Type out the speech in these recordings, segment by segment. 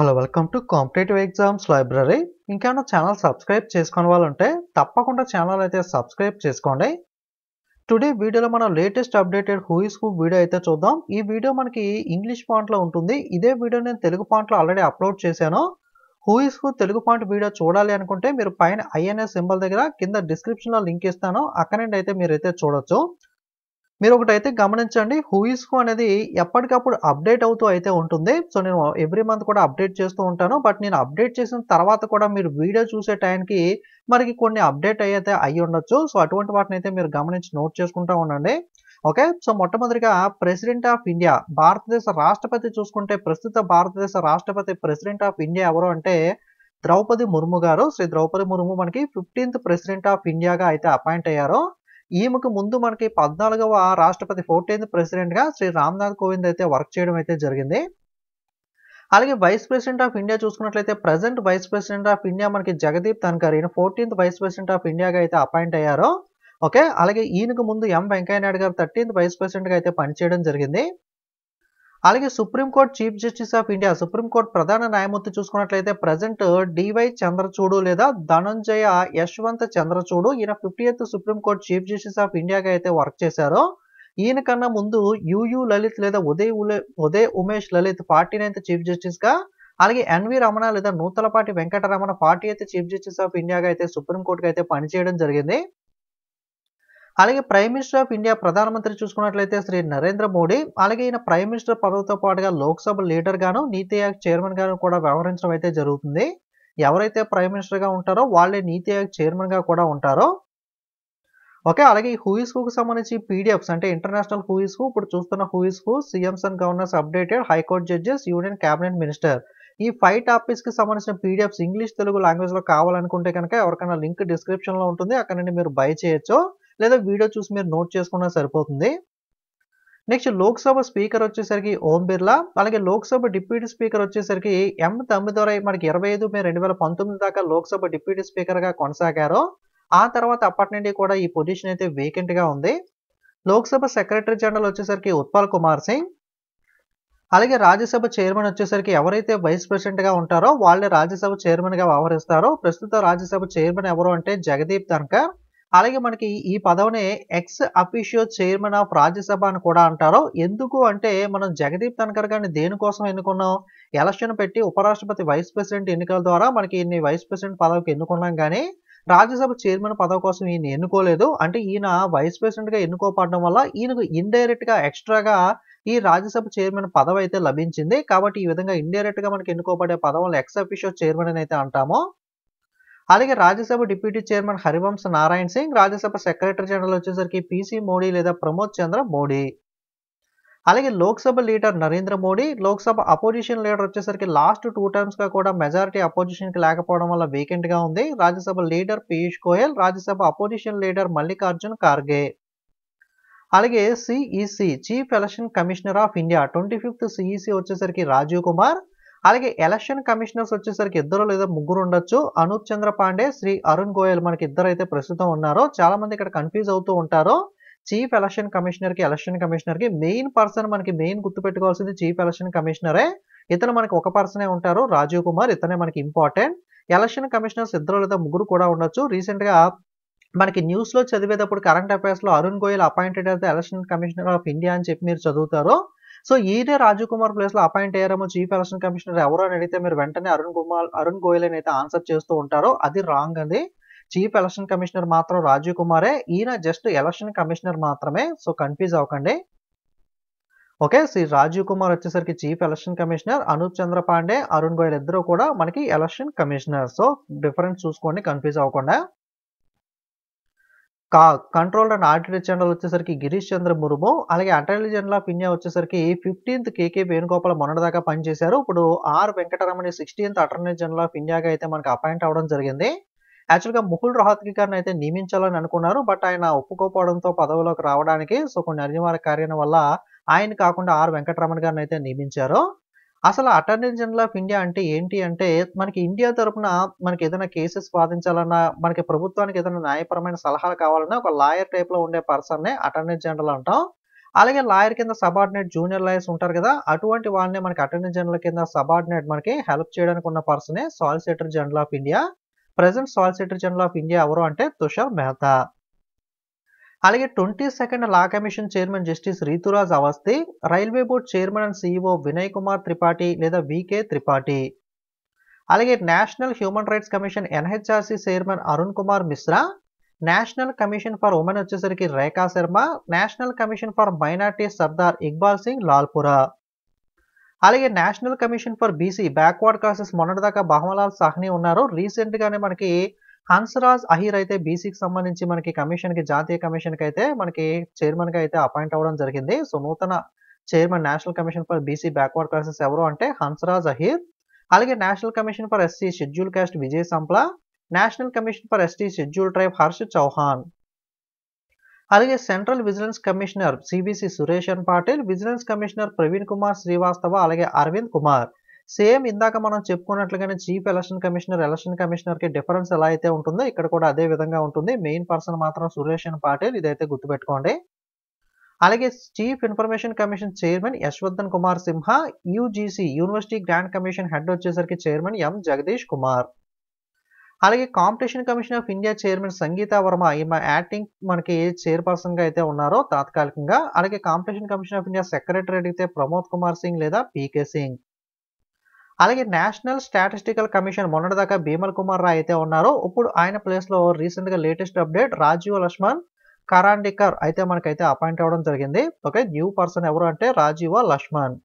Hello welcome to competitive exams library. ఇంకేమైనా channel subscribe చేసుకునే వాళ్ళు ఉంటే తప్పకుండా ఛానల్ అయితే సబ్స్క్రైబ్ చేసుకోండి. టుడే వీడియోలో మనం latest updated who is who video అయితే చూద్దాం. ఈ వీడియో మనకి ఇంగ్లీష్ పాయింట్లో ఉంటుంది. ఇదే వీడియో నేను తెలుగు పాయింట్లో ఆల్రెడీ అప్లోడ్ చేశాను. Who is who Telugu point video చూడాలి అనుకుంటే మీరు పైన ఐఎన్ఎస్ సింబల్ దగ్గర కింద డిస్క్రిప్షన్లో లింక్ ఇస్తాను, అక్కడ నుండి అయితే మీరైతే చూడొచ్చు. మీరు ఒకటైతే గమనించండి, హూ ఇస్ హూ అనేది ఎప్పటికప్పుడు అప్డేట్ అవుతూ అయితే ఉంటుంది. సో నేను ఎవ్రీ మంత్ కూడా అప్డేట్ చేస్తూ ఉంటాను. బట్ నేను అప్డేట్ చేసిన తర్వాత కూడా మీరు వీడియో చూసే టైంకి మనకి కొన్ని అప్డేట్ అయితే అయ్యి ఉండొచ్చు. సో అటువంటి వాటిని అయితే మీరు గమనించి నోట్ చేసుకుంటూ ఉండండి. ఓకే, సో మొట్టమొదటిగా ప్రెసిడెంట్ ఆఫ్ ఇండియా, భారతదేశ రాష్ట్రపతి చూసుకుంటే ప్రస్తుత భారతదేశ రాష్ట్రపతి ప్రెసిడెంట్ ఆఫ్ ఇండియా ఎవరు అంటే ద్రౌపది ముర్ము గారు. శ్రీ ద్రౌపది ముర్ము మనకి 15th ప్రెసిడెంట్ ఆఫ్ ఇండియాగా అయితే అపాయింట్ అయ్యారు. ఈమెకు ముందు మనకి 14వ రాష్ట్రపతి 14th ప్రెసిడెంట్ గా శ్రీ రామ్ నాథ్ కోవింద్ అయితే వర్క్ చేయడం అయితే జరిగింది. అలాగే వైస్ ప్రెసిడెంట్ ఆఫ్ ఇండియా చూసుకున్నట్లయితే present vice president of India మనకి జగదీప్ ధన్ఖర్, ఈయన 14th వైస్ ప్రెసిడెంట్ ఆఫ్ ఇండియాగా అయితే అపాయింట్ అయ్యారు. ఓకే, అలాగే ఈయనకు ముందు ఎం వెంకయ్య నాయుడు గారు 13th వైస్ ప్రెసిడెంట్ గా అయితే పనిచేయడం జరిగింది. అలాగే supreme court chief justice of India, supreme court ప్రధాన న్యాయమూర్తి చూసుకున్నట్లయితే ప్రజెంట్ డివై చంద్రచూడు లేదా ధనంజయ యశ్వంత్ చంద్రచూడు, ఈయన 50th supreme court chief justice of ఇండియాగా అయితే వర్క్ చేశారు. ఈయన కన్నా ముందు యుయు లలిత్ లేదా Uday Umesh Lalit 49th chief justice గా, అలాగే ఎన్వి రమణ లేదా Nuthalapati Venkataramana 48th chief justice of ఇండియాగా అయితే సుప్రీంకోర్టుకి అయితే పనిచేయడం జరిగింది. అలాగే ప్రైమ్ మినిస్టర్ ఆఫ్ ఇండియా, ప్రధానమంత్రి చూసుకున్నట్లయితే శ్రీ నరేంద్ర మోడీ, అలాగే ఈయన ప్రైమ్ మినిస్టర్ పదవితో పాటుగా లోక్సభ లీడర్ గాను నీతి ఆయోగ్ చైర్మన్ గాను కూడా వ్యవహరించడం అయితే జరుగుతుంది. ఎవరైతే ప్రైమ్ మినిస్టర్ గా ఉంటారో వాళ్ళే నీతి ఆయోగ్ చైర్మన్ గా కూడా ఉంటారో. ఓకే, అలాగే ఈ హూ ఇస్ హూకు సంబంధించి పీడిఎఫ్స్ అంటే ఇంటర్నేషనల్ హూ ఇస్ హూ, ఇప్పుడు చూస్తున్న who is who, CMs and governors updated, high court judges, union cabinet minister, ఈ 5 టాపిక్స్ కి సంబంధించిన పీడిఎఫ్స్ ఇంగ్లీష్ తెలుగు లాంగ్వేజ్ లో కావాలనుకుంటే కనుక ఎవరికైనా లింక్ డిస్క్రిప్షన్ లో ఉంటుంది, అక్కడ నుండి మీరు బై చేయొచ్చు లేదా వీడియో చూసి మీరు నోట్ చేసుకున్నా సరిపోతుంది. నెక్స్ట్ లోక్సభ స్పీకర్ వచ్చేసరికి ఓం బిర్లా, అలాగే లోక్సభ డిప్యూటీ స్పీకర్ వచ్చేసరికి ఎం తమ్మిదొరై, మనకి 25 మే 2019 దాకా లోక్సభ డిప్యూటీ స్పీకర్ గా కొనసాగారు. ఆ తర్వాత అప్పటి నుండి కూడా ఈ పొజిషన్ అయితే వేకెంట్ గా ఉంది. లోక్సభ సెక్రటరీ జనరల్ వచ్చేసరికి ఉత్పల్ కుమార్ సింగ్, అలాగే రాజ్యసభ చైర్మన్ వచ్చేసరికి ఎవరైతే వైస్ ప్రెసిడెంట్ గా ఉంటారో వాళ్ళే రాజ్యసభ చైర్మన్ గా వ్యవహరిస్తారో. ప్రస్తుత రాజ్యసభ చైర్మన్ ఎవరు అంటే జగదీప్ ధన్ఖర్. అలాగే మనకి ఈ పదవిని ex officio chairman of Rajya Sabha అని కూడా అంటారు. ఎందుకు అంటే మనం జగదీప్ ధన్ఖర్ గారిని దేనికోసం ఎన్నుకున్నాం, ఎలక్షన్ పెట్టి ఉపరాష్ట్రపతి వైస్ ప్రెసిడెంట్ ఎన్నికల ద్వారా మనకి ఈయన్ని వైస్ ప్రెసిడెంట్ పదవికి ఎన్నుకున్నాం, కానీ రాజ్యసభ చైర్మన్ పదవి కోసం ఈయన ఎన్నుకోలేదు. అంటే ఈయన వైస్ ప్రెసిడెంట్ గా ఎన్నుకోపడడం వల్ల ఈయనకు ఇండైరెక్ట్ గా ఎక్స్ట్రాగా ఈ రాజ్యసభ చైర్మన్ పదవి అయితే లభించింది. కాబట్టి ఈ విధంగా ఇండైరెక్ట్ గా మనకి ఎన్నుకోబడే పదవులు ఎక్స్ అఫీషియో చైర్మన్ అని అయితే అంటాము. అలాగే Rajya Sabha deputy chairman Harivansh Narayan Singh, Rajya Sabha secretary general వచ్చేసరికి పీసీ మోడీ లేదా ప్రమోద్ చంద్ర మోడీ, అలాగే Lok Sabha leader Narendra Modi, Lok Sabha opposition leader వచ్చేసరికి లాస్ట్ 2 టైమ్స్ గా కూడా మెజారిటీ అపోజిషన్ కి లేకపోవడం వల్ల వేకెంట్ గా ఉంది. Rajya Sabha leader Piyush Goyal, Rajya Sabha opposition leader Mallikarjun Kharge. అలాగే CEC chief election commissioner of India 25th CEC వచ్చేసరికి రాజీవ్ కుమార్, అలాగే ఎలక్షన్ కమిషనర్స్ వచ్చేసరికి 2 లేదా 3 ఉండొచ్చు, అనూప్ చంద్ర పాండే, శ్రీ అరుణ్ గోయల్, మనకి 2 అయితే ప్రస్తుతం ఉన్నారు. చాలా మంది ఇక్కడ కన్ఫ్యూజ్ అవుతూ ఉంటారు. చీఫ్ ఎలక్షన్ కమిషనర్ కి మెయిన్ పర్సన్ మనకి మెయిన్ గుర్తుపెట్టుకోవాల్సింది చీఫ్ ఎలక్షన్ కమిషనరే. ఇతను మనకి ఒక పర్సనే ఉంటారు, రాజీవ్ కుమార్, ఇతనే మనకి ఇంపార్టెంట్. ఎలక్షన్ కమిషనర్స్ 2 లేదా 3 కూడా ఉండొచ్చు. రీసెంట్ గా మనకి న్యూస్ లో చదివేటప్పుడు కరెంట్ అఫైర్స్ లో అరుణ్ గోయల్ అపాయింటెడ్ అయితే ఎలక్షన్ కమిషనర్ ఆఫ్ ఇండియా అని చెప్పి మీరు చదువుతారు. సో ఈయనే రాజీవ్ కుమార్ ప్లేస్ లో అపాయింట్ అయ్యారేమో చీఫ్ ఎలక్షన్ కమిషనర్ ఎవరు అని అడిగితే మీరు వెంటనే అరుణ్ గోయల్ అని అయితే ఆన్సర్ చేస్తూ ఉంటారు. అది రాంగ్ అండి. చీఫ్ ఎలక్షన్ కమిషనర్ మాత్రం రాజీవ్ కుమారే, ఈయన జస్ట్ ఎలక్షన్ కమిషనర్ మాత్రమే. సో కన్ఫ్యూజ్ అవ్వకండి. ఓకే, శ్రీ రాజీవ్ కుమార్ వచ్చేసరికి chief election commissioner, Anup Chandra Pandey, Arun Goyal ఇద్దరు కూడా మనకి ఎలక్షన్ కమిషనర్. సో డిఫరెన్స్ చూసుకోండి, కన్ఫ్యూజ్ అవ్వకుండా. కంట్రోల్ అండ్ ఆడిటర్ జనరల్ వచ్చేసరికి గిరీష్ చంద్ర ముర్ము, అలాగే అటార్నీ జనరల్ ఆఫ్ ఇండియా వచ్చేసరికి 15th కేకే వేణుగోపాల్ మొన్నటిదాకా పనిచేశారు. ఇప్పుడు R Venkataramani 16th attorney general of ఇండియాగా అయితే మనకు అపాయింట్ అవడం జరిగింది. యాక్చువల్గా ముకుల్ రోహత్గి గారిని అయితే నియమించాలని అనుకున్నారు, బట్ ఆయన ఒప్పుకోపోవడంతో పదవిలోకి రావడానికి సో కొన్ని అనివార్య కార్యాల వల్ల ఆయన కాకుండా ఆర్ వెంకటరమణ గారిని అయితే నియమించారు. అసలు అటార్నీ జనరల్ ఆఫ్ ఇండియా అంటే ఏంటి అంటే మనకి ఇండియా తరఫున మనకి ఏదైనా కేసెస్ వాదించాలన్నా మనకి ప్రభుత్వానికి ఏదైనా న్యాయపరమైన సలహాలు కావాలన్నా ఒక లాయర్ టైప్ లో ఉండే పర్సన్నే అటార్నీ జనరల్ అంటాం. అలాగే లాయర్ కింద సబార్డినేట్ జూనియర్ లాయర్స్ ఉంటారు కదా, అటువంటి వాళ్ళనే మనకి అటర్నీ జనరల్ కింద సబార్డినేట్ మనకి హెల్ప్ చేయడానికి ఉన్న పర్సనే solicitor general of India. Present solicitor general of India ఎవరు అంటే తుషార్ మెహతా. అలాగే 22nd law commission chairman justice Rituraj Awasthi, railway board chairman and CEO Vinay Kumar Tripathi లేదా వికే త్రిపాఠి. అలాగే national human rights commission NHRC chairman Arun Kumar Mishra, national commission for women వచ్చేసరికి Rekha Sharma, national commission for minority Sardar Iqbal Singh Lalpura. అలాగే national commission for BC backward classes మొన్నటిదాకా బహమలాల్ సాహ్ని ఉన్నారు. రీసెంట్గానే మనకి హన్స్రాజ్ అహీర్ అయితే బీసీకి సంబంధించి మనకి కమిషన్కి, జాతీయ కమిషన్కి అయితే మనకి చైర్మన్గా అయితే అపాయింట్ అవ్వడం జరిగింది. సో నూతన chairman national commission for BC backward classes ఎవరు అంటే హన్స్రాజ్ అహీర్. అలాగే national commission for SC scheduled caste Vijay Sampla, national commission for ST scheduled tribe Harsh Chauhan. అలాగే సెంట్రల్ విజిలెన్స్ కమిషనర్ సిబిసి సురేషన్ పాటిల్, విజిలెన్స్ కమిషనర్ ప్రవీణ్ కుమార్ శ్రీవాస్తవ, అలాగే అరవింద్ కుమార్. సేమ్ ఇందాక మనం చెప్పుకున్నట్లుగానే చీఫ్ ఎలక్షన్ కమిషనర్, ఎలక్షన్ కమిషనర్కి డిఫరెన్స్ ఎలా అయితే ఉంటుందో ఇక్కడ కూడా అదే విధంగా ఉంటుంది. మెయిన్ పర్సన్ మాత్రం సురేషన్ పాటిల్, ఇదైతే గుర్తుపెట్టుకోండి. అలాగే chief information commission chairman Yashvardhan Kumar Sinha, UGC university grant commission head వచ్చేసరికి చైర్మన్ ఎం జగదీష్ కుమార్. అలాగే competition commission of India chairman Sangeeta Verma, ఈమె యాక్టింగ్ మనకి చైర్పర్సన్గా అయితే ఉన్నారో తాత్కాలికంగా. అలాగే competition commission of India secretary అయితే ప్రమోద్ కుమార్ సింగ్ లేదా పీకే సింగ్. అలాగే నేషనల్ స్టాటిస్టికల్ కమిషన్ మొన్నటిదాకా భీమల్ కుమార్ రాయ్ అయితే ఉన్నారో, ఇప్పుడు ఆయన ప్లేస్లో రీసెంట్గా లేటెస్ట్ అప్డేట్ రాజీవ్ లక్ష్మణ్ కరాండికర్ అయితే మనకైతే అపాయింట్ అవ్వడం జరిగింది. ఓకే, న్యూ పర్సన్ ఎవరు అంటే రాజీవ లక్ష్మణ్.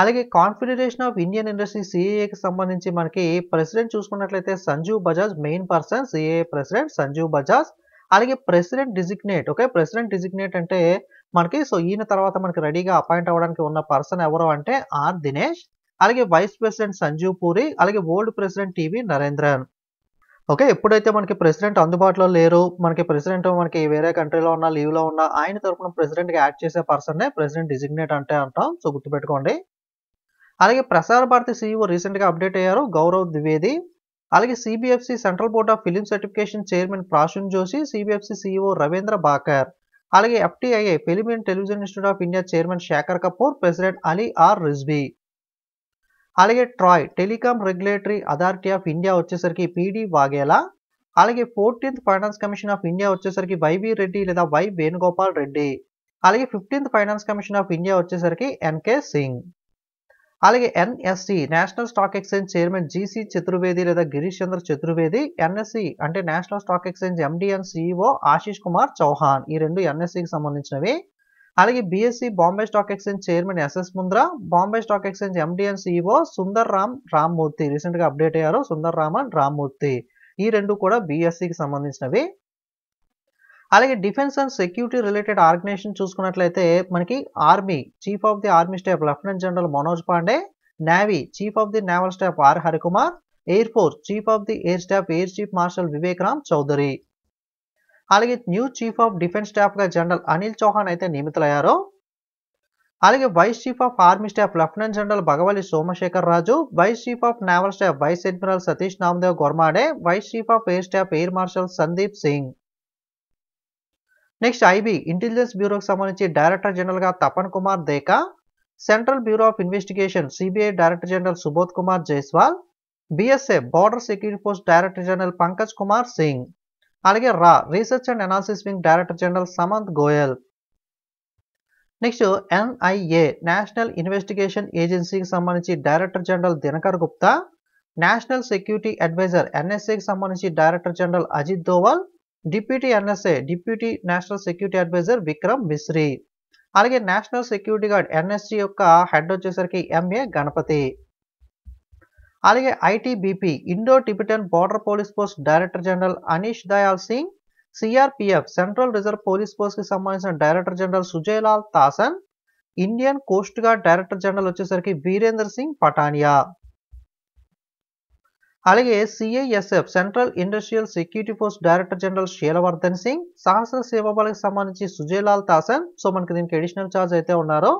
అలాగే కాన్ఫెడరేషన్ ఆఫ్ ఇండియన్ ఇండస్ట్రీ సిఏఏకి సంబంధించి మనకి ప్రెసిడెంట్ చూసుకున్నట్లయితే Sanju Bajaj main person, CAA president Sanju Bajaj. అలాగే president designate, okay president designate అంటే మనకి, సో ఈయన తర్వాత మనకి రెడీగా అపాయింట్ అవ్వడానికి ఉన్న పర్సన్ ఎవరు అంటే ఆర్ దినేష్. అలాగే వైస్ ప్రెసిడెంట్ సంజీవ్ పూరి, అలాగే old president TV Narendran. Okay, ఎప్పుడైతే మనకి ప్రెసిడెంట్ అందుబాటులో లేరు, మనకి ప్రెసిడెంట్ మనకి వేరే కంట్రీలో ఉన్నా లీవ్లో ఉన్నా ఆయన తరఫున ప్రెసిడెంట్కి యాడ్ చేసే పర్సన్నే ప్రెసిడెంట్ డిజిగ్నేట్ అంటే అంటాం. సో గుర్తుపెట్టుకోండి. అలాగే ప్రసార భారతి సీఈఓ రీసెంట్గా అప్డేట్ అయ్యారు గౌరవ్ ద్వివేది. అలాగే CBFC central board of film certification chairman Prasoon Joshi, CBFC CEO Ravindra Bhakar. అలాగే FTII film and television institute of India chairman Shankar Kapur, president Ali R Rizvi. అలాగే TRAI telecom regulatory authority of India వచ్చేసరికి పీడి వాఘేలా. అలాగే 14th finance commission of India వచ్చేసరికి Y V Reddy లేదా Y Venugopal Reddy. అలాగే 15th finance commission of India వచ్చేసరికి N K Singh. అలాగే NSE national stock exchange chairman GC Chaturvedi లేదా Girishchandra Chaturvedi. NSE అంటే national stock exchange MD and CEO Ashish Kumar Chauhan, ఈ రెండు ఎన్ఎస్సికి సంబంధించినవి. అలాగే BSE Bombay stock exchange chairman S S Mundra, Bombay stock exchange MD and CEO Sundararaman Ramamurthy, రీసెంట్గా అప్డేట్ అయ్యారు సుందర్రామన్ రామమూర్తి. ఈ రెండు కూడా బీఎస్సీకి సంబంధించినవి. అలాగే defence and security related organisation చూసుకున్నట్లయితే మనకి army chief of the army staff lieutenant general Manoj Pandey, navy chief of the naval staff R Harikumar, air force chief of the air staff air chief marshal Vivek Ram Chaudhari. అలాగే న్యూ చీఫ్ ఆఫ్ డిఫెన్స్ స్టాఫ్గా general Anil Chauhan అయితే నియమితులయ్యారు. అలాగే vice chief of army staff lieutenant general Baggavalli Somashekar Raju, vice chief of naval staff vice admiral Satish Namdev Ghormade, vice chief of air staff air marshal Sandeep Singh. Next IB intelligence బ్యూరోకి సంబంధించి director జనరల్గా Tapan Kumar Deka, central bureau of investigation CBI director general Subodh Kumar Jaiswal, BSF border security post director general Pankaj Kumar Singh. అలాగే రా research and analysis wing director general Samant Goel. Next NIA national investigation ఏజెన్సీకి సంబంధించి director general Dinkar Gupta, national security adviser ఎన్ఎస్ఏకి సంబంధించి director general Ajit Doval, deputy NSA deputy national security adviser Vikram Misri. అలాగే national security guard NSG యొక్క head వచ్చేసరికి MA Ganapathy. అలాగే ITBP Indo Tibetan border police post director general Anish Dayal Singh, CRPF central reserve police పోస్ట్కి సంబంధించిన director general Sujoy Lal Thaosen, Indian coast guard director general వచ్చేసరికి వీరేందర్ సింగ్ పటానియా. అలాగే CISF central industrial security post director general Sheel Vardhan Singh, సహస్ర సేవాబాలకు సంబంధించి సుజయ్లాల్ తాసన్, సో మనకి దీనికి అడిషనల్ ఛార్జ్ అయితే ఉన్నారు.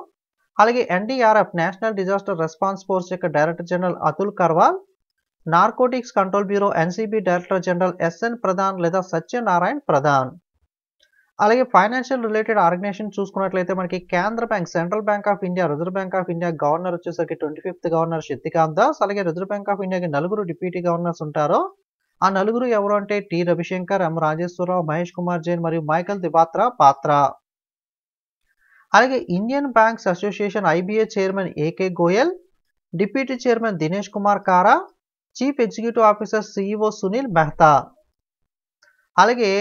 అలాగే NDRF national disaster response force యొక్క director general Atul Karwal, narcotics control bureau NCB director general SN Pradhan లేదా సత్యనారాయణ్ ప్రధాన్. అలాగే ఫైనాన్షియల్ రిలేటెడ్ ఆర్గనైజేషన్ చూసుకున్నట్లయితే మనకి కేంద్ర bank, central bank of India, reserve bank of India governor వచ్చేసరికి 25th గవర్నర్ శక్తికాంత్ దాస్. అలాగే రిజర్వ్ బ్యాంక్ ఆఫ్ ఇండియాకి 4 deputy governors ఉంటారు. ఆ 4 ఎవరు అంటే టి రవిశంకర్, ఎం రాజేశ్వరరావు, మహేష్ కుమార్ జైన్ మరియు మైకల్ దిపాత్రా పాత్ర. అలాగే Indian banks association IBA chairman AK Goyal, deputy chairman Dinesh Kumar Khara, chief executive officer CEO Sunil Mehta. అలాగే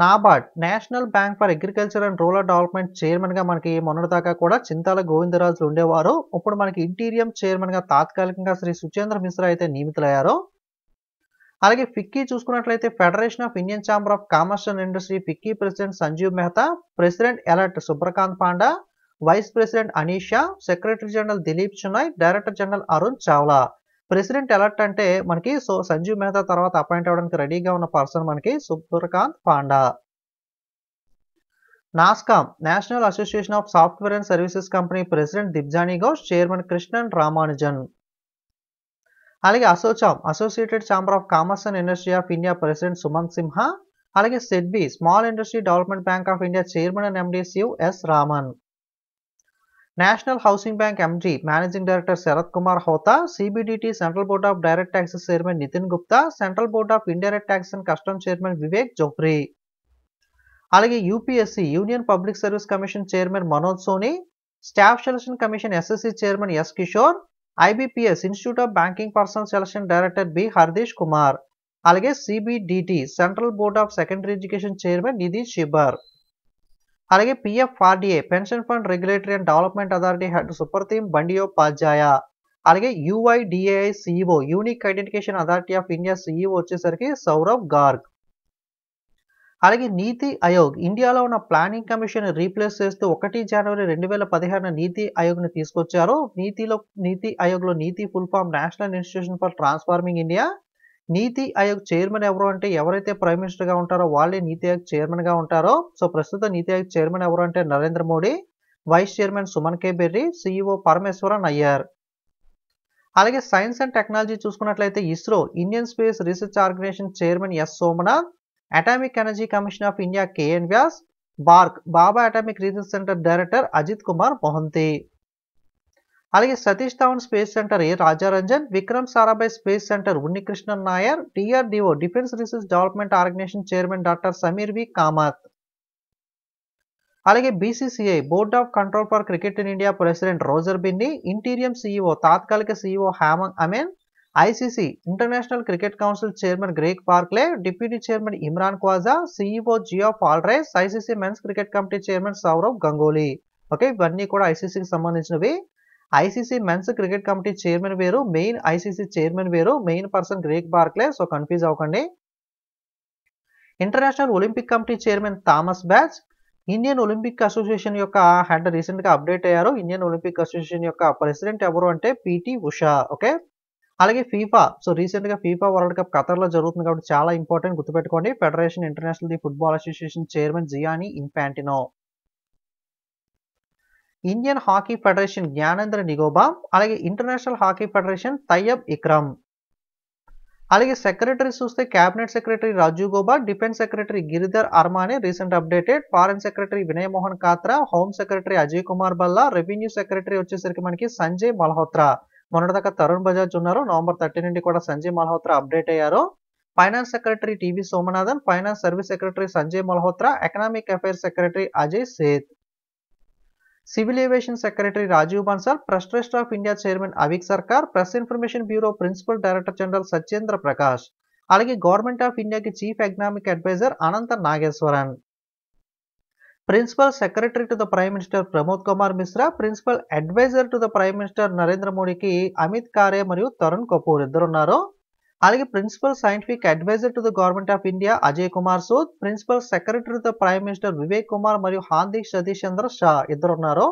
NABARD, national bank for agriculture and rural development చైర్మన్గా మనకి మొన్నటిదాకా కూడా చింతాల గోవిందరాజులు ఉండేవారు. ఇప్పుడు మనకి ఇంటీరియం చైర్మన్గా తాత్కాలికంగా శ్రీ సుచేంద్ర మిశ్రా అయితే నియమితులయ్యారు. అలాగే ఫిక్కీ చూసుకున్నట్లయితే federation of Indian chamber of commerce and industry FICCI president Sanjiv Mehta, president elect Subhrakant Panda, vice president Anisha, secretary general Dilip Chenoy, director general Arun Chawla. President elect అంటే మనకి సంజీవ్ మెహతా తర్వాత అపాయింట్ అవ్వడానికి రెడీగా ఉన్న పర్సన్ మనకి Subhrakant Panda. NASSCOM, national association of software and services company president Debjani Ghosh, chairman Krishnan Ramanujan. అలాగే ASSOCHAM, associated chamber of commerce and industry of India president Sumant Sinha. అలాగే SIDBI, small industry development bank of India chairman and MD Shiv S Raman. National housing bank MG, managing director Sharad Kumar Hota, CBDT central board of direct taxes chairman Nitin Gupta, central board of indirect tax and custom chairman Vivek Johri. అలాగే UPSC, union public service commission chairman Manoj Soni, staff selection commission SSC chairman S Kishore, IBPS, institute of banking personnel selection director B Hardeesh Kumar. అలాగే CBDT, central board of secondary education chairman Nidhi Chhibber. అలాగే PFRDA, pension fund regulatory and development authority head Supratim Bandyopadhyay. అలాగే UIDAI CEO, unique identification authority of India CEO వచ్చేసరికి సౌరవ్ గార్గ్. అలాగే నీతి ఆయోగ్, ఇండియాలో ఉన్న planning commission replace చేస్తూ 1 జనవరి 2016 నీతి ఆయోగ్ని తీసుకొచ్చారు. నీతి ఆయోగ్లో NITI full form national institution for transforming India. NITI Aayog chairman ఎవరు అంటే ఎవరైతే ప్రైమ్ మినిస్టర్గా ఉంటారో వాళ్ళే నీతి ఆయోగ్ చైర్మన్గా ఉంటారో. సో ప్రస్తుత నీతి ఆయోగ్ చైర్మన్ ఎవరు అంటే Narendra Modi, vice chairman Suman K Bery, CEO Parameswaran Iyer. అలాగే సైన్స్ అండ్ టెక్నాలజీ చూసుకున్నట్లయితే ISRO, Indian space research organisation chairman S Somanath, atomic energy commission of India KN Vyas, BARC, Bhabha atomic research centre director Ajit Kumar Mohanty. అలాగే Satish Dhawan space centre A Rajarajan, Vikram Sarabhai space centre Unnikrishnan Nair, DRDO, defence research development organisation chairman doctor Sameer V Kamat. అలాగే BCCI, board of control for cricket in India president Roger Binny, interim CEO, తాత్కాలిక CEO Hemang Amin, ICC, international cricket council chairman Greg Barclay, deputy chairman Imran Khawaja, CEO Geoff Allardice, ICC men's cricket committee chairman Sourav Ganguly. Okay, ఇవన్నీ కూడా ఐసీసీకి సంబంధించినవి. ICC men's cricket committee chairman వేరు, main ICC chairman వేరు, main person Greg Barclay, so confuse అవ్వకండి. International Olympic committee chairman Thomas Bach, Indian Olympic association యొక్క head రీసెంట్గా update అయ్యారు. ఇండియన్ ఒలింపిక్ అసోసియేషన్ యొక్క ప్రెసిడెంట్ ఎవరు అంటే పిటి ఉషా. ఓకే, అలాగే ఫీఫా, సో రీసెంట్గా ఫీఫా వరల్డ్ కప్ ఖతర్లో జరుగుతుంది కాబట్టి చాలా ఇంపార్టెంట్ గుర్తుపెట్టుకోండి. Federation international the football association chairman Gianni Infantino. Indian hockey federation Gyanendra Ningombam, అలాగే international hockey federation Tayyab Ikram. అలాగే సెక్రటరీ చూస్తే cabinet secretary Rajiv Gauba, defence secretary Giridhar Aramane recent updated, foreign secretary Vinay Mohan Kwatra, home secretary Ajay Kumar Bhalla, revenue secretary వచ్చేసరికి మనకి సంజయ్ మల్హోత్రా. మొన్నటిదాకా తరుణ్ బజాజ్ ఉన్నారు, నవంబర్ 30 నుండి కూడా సంజయ్ మల్హోత్రా అప్డేట్ అయ్యారు. Finance secretary TV Somanathan, finance service secretary Sanjay Malhotra, economic affairs secretary Ajay Seth, civil aviation secretary Rajiv Bansal, press trust of India chairman Avik Sarkar, press information bureau principal director general Satyendra Prakash. అలాగే government of ఇండియాకి chief economic adviser Anantha Nageswaran, principal secretary to the prime minister Pramod Kumar Mishra, principal adviser to the prime minister Narendra మోడీకి అమిత్ ఖారే మరియు తరుణ్ కపూర్ ఇద్దరున్నారు. అలాగే principal scientific adviser to the government of India Ajay Kumar Sood, principal secretary to the prime minister Vivek Kumar మరియు హాందీక్ సతీష్ చంద్ర షా ఇద్దరున్నారు.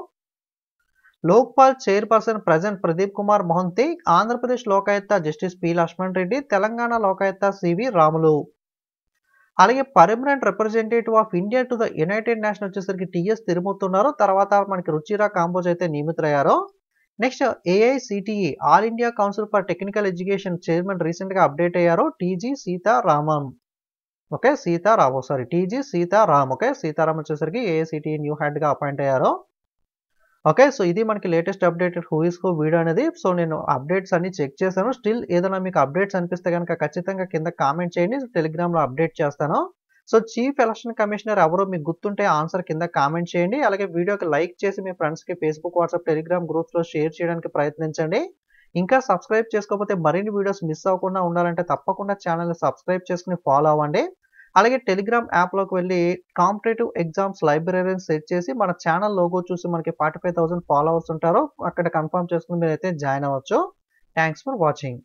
Lokpal chairperson present Pradeep Kumar Mohanty, Andhra Pradesh Lokayukta justice P Lakshman Reddy, Telangana Lokayukta CV Ramulu. అలాగే permanent representative of India to the United nation వచ్చేసరికి TS Tirumurti ఉన్నారు. తర్వాత మనకి రుచిరా కాంబోజ్ అయితే నియమితులయ్యారు. Next AICTE, all India council for technical education chairman రీసెంట్గా అప్డేట్ అయ్యారు TG Sitharaman. okay, Sita Ram, oh, sorry, TG Sita Ram, okay, Sita Ram వచ్చేసరికి ACT new head గా అపాయింట్ అయ్యారు. ఓకే, సో ఇది మనకి latest updated who is who video అనేది. So నేను updates అన్ని చెక్ చేశాను. స్టిల్ ఏదైనా మీకు అప్డేట్స్ అనిపిస్తే కనుక ఖచ్చితంగా కింద కామెంట్ చేయండి, టెలిగ్రామ్లో అప్డేట్ చేస్తాను. సో చీఫ్ ఎలక్షన్ కమిషనర్ ఎవరో మీకు గుర్తుంటే ఆన్సర్ కింద కామెంట్ చేయండి. అలాగే వీడియోకి లైక్ చేసి మీ ఫ్రెండ్స్కి ఫేస్బుక్, వాట్సాప్, టెలిగ్రామ్ గ్రూప్స్లో షేర్ చేయడానికి ప్రయత్నించండి. ఇంకా సబ్స్క్రైబ్ చేసుకోకపోతే మరిన్ని వీడియోస్ మిస్ అవ్వకుండా ఉండాలంటే తప్పకుండా ఛానల్ని సబ్స్క్రైబ్ చేసుకుని ఫాలో అవ్వండి. అలాగే టెలిగ్రామ్ యాప్లోకి వెళ్ళి కాంపిటేటివ్ ఎగ్జామ్స్ లైబ్రరీని సెట్ చేసి మన ఛానల్ లోగో చూసి మనకి 45,000 ఫాలోవర్స్ ఉంటారు, అక్కడ కన్ఫర్మ్ చేసుకుని మీరైతే జాయిన్ అవ్వచ్చు. Thanks for watching.